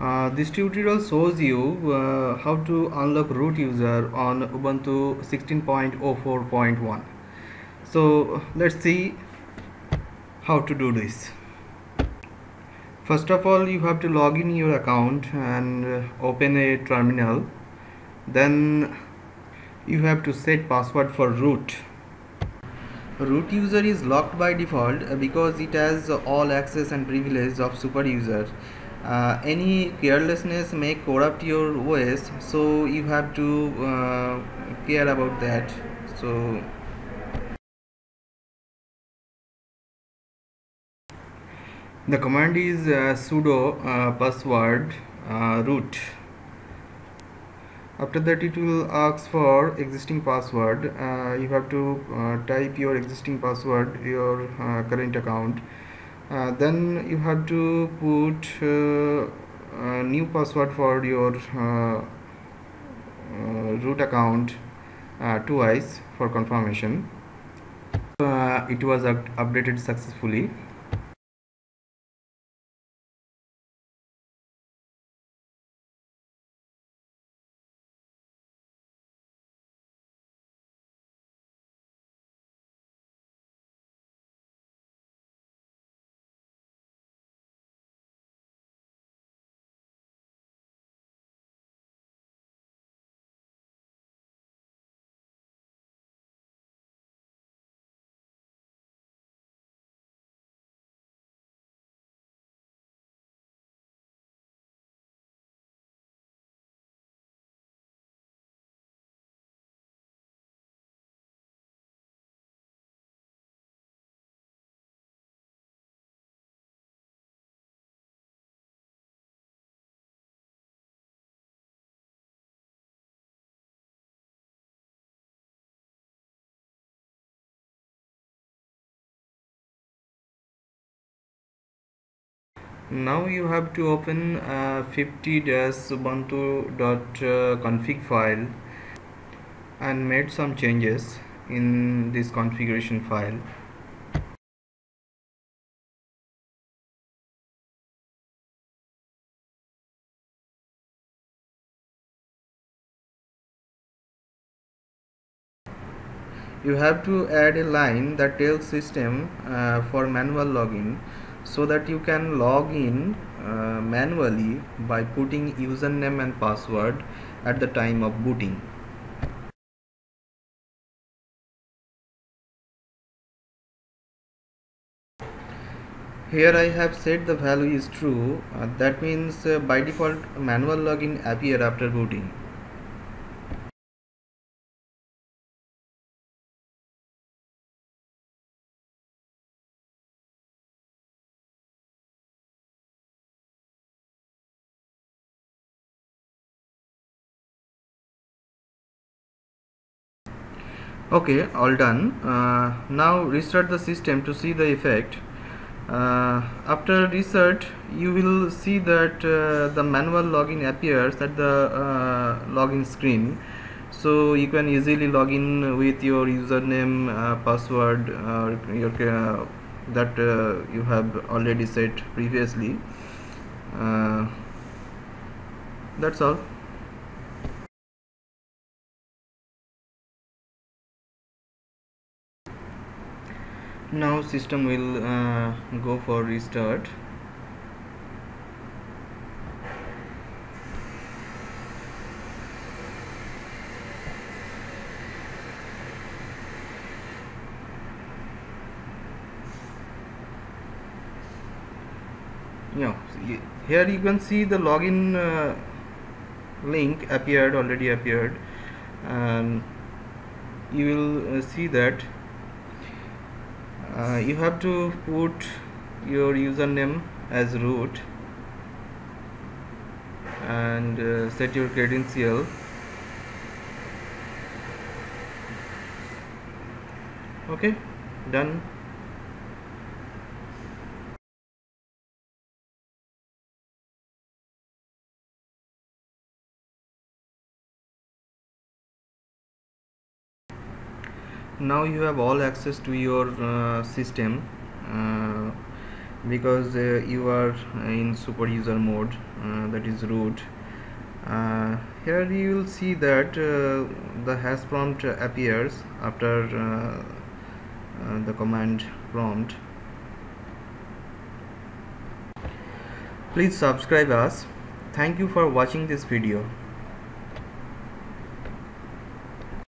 This tutorial shows you how to unlock root user on Ubuntu 16.04.1. So let's see how to do this. First of all, you have to log in your account and open a terminal. Then you have to set password for root. Root user is locked by default because it has all access and privilege of super user. Any carelessness may corrupt your OS, so you have to care about that. So the command is sudo password root. After that, it will ask for existing password. You have to type your existing password, your current account. Then you have to put a new password for your root account twice for confirmation. It was updated successfully. Now you have to open 50-ubuntu.config file and made some changes in this configuration file. You have to add a line that tells system for manual login, so that you can log in manually by putting username and password at the time of booting. Here I have set the value is true, that means by default manual login appears after booting. Okay, all done. Now restart the system to see the effect. After restart, you will see that the manual login appears at the login screen, so you can easily log in with your username, password, that you have already set previously. That's all. Now system will go for restart. Now here you can see the login link already appeared, and you will see that you have to put your username as root and set your credential. Okay, done. Now you have all access to your system because you are in super user mode, that is root. Here you will see that the hash prompt appears after the command prompt. Please subscribe us. Thank you for watching this video.